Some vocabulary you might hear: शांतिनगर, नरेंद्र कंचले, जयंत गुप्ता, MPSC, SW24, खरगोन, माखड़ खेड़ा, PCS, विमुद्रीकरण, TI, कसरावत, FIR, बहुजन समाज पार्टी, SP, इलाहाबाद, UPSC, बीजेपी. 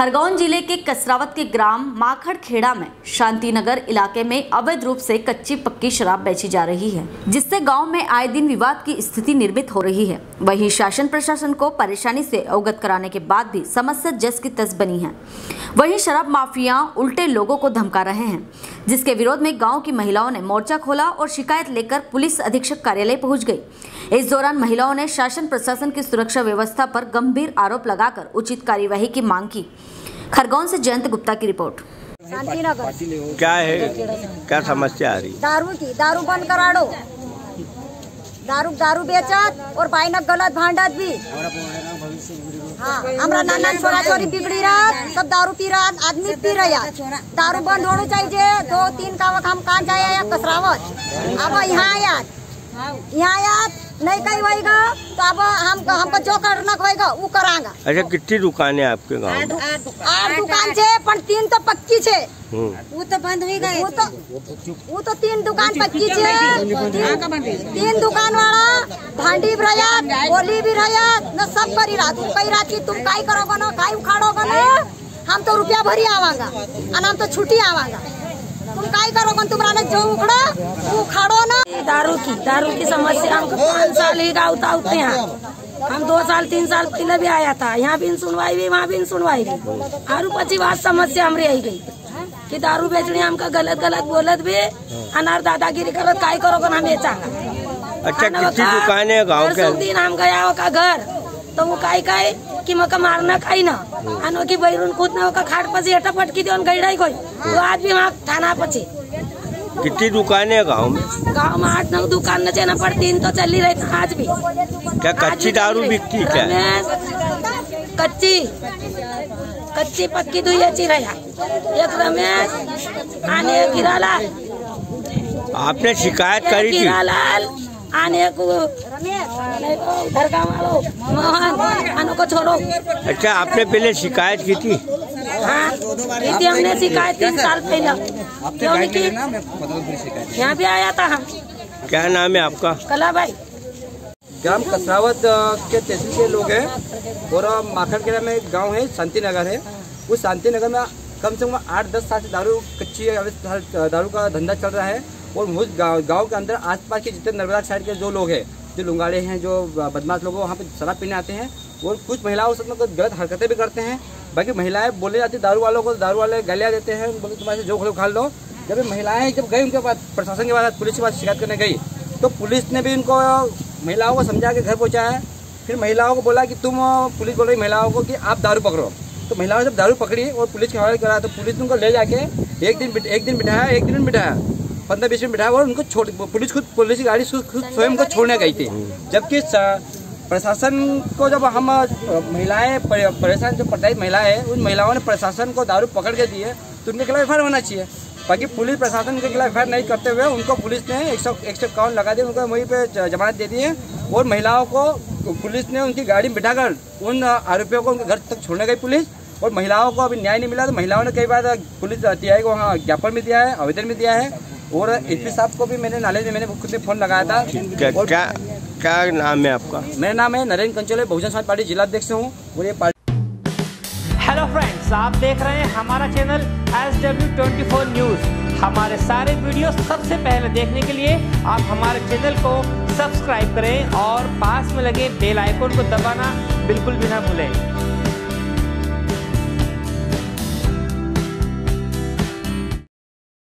खरगोन जिले के कसरावत के ग्राम माखड़ खेड़ा में शांतिनगर इलाके में अवैध रूप से कच्ची पक्की शराब बेची जा रही है, जिससे गांव में आए दिन विवाद की स्थिति निर्मित हो रही है। वहीं शासन प्रशासन को परेशानी से अवगत कराने के बाद भी समस्या जस की तस बनी है। वहीं शराब माफिया उल्टे लोगों को धमका रहे हैं, जिसके विरोध में गाँव की महिलाओं ने मोर्चा खोला और शिकायत लेकर पुलिस अधीक्षक कार्यालय पहुँच गयी। इस दौरान महिलाओं ने शासन प्रशासन की सुरक्षा व्यवस्था पर गंभीर आरोप लगाकर उचित कार्यवाही की मांग की। खरगोन से जयंत गुप्ता की रिपोर्ट। शांतिनगर क्या है, क्या समस्या आ रही? दारू की, दारू बंद करा दो। दारू बेचत और पाइनक गलत भांडत भी। हाँ, हमारा नाना छोरा छोरी बिगड़ी रहा, सब दारू पी रहा, आदमी पी रहा। दारू बंद होना चाहिए। 2-3 का वक्त हम कहाँ जाए कसरावत, अब यहाँ आया नहीं कहीं होगा तो अब हमको जो करना होगा वो करांगा। अच्छा, कितनी दुकानें आपके गाँव में? 8 दुकान छे, पर 3 तो पक्की छे, वो तो बंद हो गए। वो तो 3 दुकान पक्की छे। 3 दुकान वाला भांडी भी रहा, गोली भी रहा, न सब करी रहा। तुम कही रहा की तुम काई करोगे ना, काई उखाड़ोगे ना, हम तो रुपया भरी आवागा और हम तो छुट्टी आवागा। तुम काई करोगे, तुम्हारा जो उखड़ा वो उखाड़ो ना। दारू की समस्या हमको 5 साल ही गाँवता उठते हैं। हम 2 साल 3 साल पहले भी आया था, यहाँ भी सुनवाई हुई, वहाँ भी सुनवाई हुई। और पची बार समस्या हमरे आई गई कि दारू बेचने हमका गलत बोलत भी अनार दादागिरी करत काय करोगे हम बेचांगा। अच्छा, कितनी दुकान है गाँव के? दिन हम गया होगा घर तो वो काय की मका मारना खाई ना अनोखी बैरून खुद ना होगा खाट पची हटा पटकी दे गई कोई वो आज भी वहाँ थाना पची। कितनी दुकान है गाँव में? गाँव में 8-9 दुकान न जाना पड़ती, 3 तो चल ही रही आज भी। क्या कच्ची दारू बिकती है? कच्ची पक्की दुई अच्छी रहा। एक रमेश आने किरालाल, आपने शिकायत करी थी? किरालाल आने को घर का वालों मोहन आने को छोड़ो। अच्छा, आपने पहले शिकायत की थी? हाँ, हमने शिकायत 3 साल पहले की। यहाँ भी आया था हम। क्या नाम है आपका? कला भाई। ग्राम कसरावत के तहसील के लोग हैं और माखड़ खेड़ा में एक गाँव है शांतिनगर है। उस शांतिनगर में कम से कम 8-10 साल से दारू कच्ची दारू का धंधा चल रहा है। और उस गाँव के अंदर आसपास के जितने नर्मदा साइड के जो लोग हैं, जो लुंगाड़े हैं, जो बदमाश लोग वहाँ पे शराब पीने आते हैं और कुछ महिलाओं से गलत हरकतें भी करते हैं। बाकी महिलाएं बोले जाती दारू वालों को, दारू वाले गालियाँ देते हैं, बोले तुम्हारे जो खोलो खा लो। जब महिलाएं जब गई उनके पास प्रशासन के पास, पुलिस के पास शिकायत करने गई तो पुलिस ने भी उनको महिलाओं को समझा के घर पहुँचाया। फिर महिलाओं को बोला कि तुम, पुलिस बोल रही महिलाओं को कि आप दारू पकड़ो। तो महिलाओं जब दारू पकड़ी और पुलिस के हवाले कराया तो पुलिस उनको ले जाके एक दिन बिठाया, 15-20 मिनट बिठाया और उनको छोड़, पुलिस की गाड़ी स्वयं को छोड़ने गई थी। जबकि प्रशासन को जब हम महिलाएं परेशान, जो प्रताड़ित महिलाएं हैं, उन महिलाओं ने प्रशासन को दारू पकड़ के दी है तो उनके खिलाफ FIR होना चाहिए। बाकी पुलिस प्रशासन के खिलाफ FIR नहीं करते हुए उनको पुलिस ने 151 लगा दिया, उनको वहीं पे जमानत दे दी है। और महिलाओं को पुलिस ने उनकी गाड़ी में बिठाकर उन आरोपियों को उनके घर तक छोड़ने गई पुलिस। और महिलाओं को अभी न्याय नहीं मिला तो महिलाओं ने कई बार पुलिस TI को वहाँ ज्ञापन भी दिया है, आवेदन भी दिया है। और SP साहब को भी मैंने नाले में मैंने खुद से फोन लगाया था। क्या नाम है आपका? मेरा नाम है नरेंद्र कंचले, बहुजन समाज पार्टी जिला अध्यक्ष हूँ। और ये पार्टी। हेलो फ्रेंड्स, आप देख रहे हैं हमारा चैनल SW24 न्यूज। हमारे सारे वीडियो सबसे पहले देखने के लिए आप हमारे चैनल को सब्सक्राइब करें और पास में लगे बेल आइकन को दबाना बिल्कुल भी ना भूलें।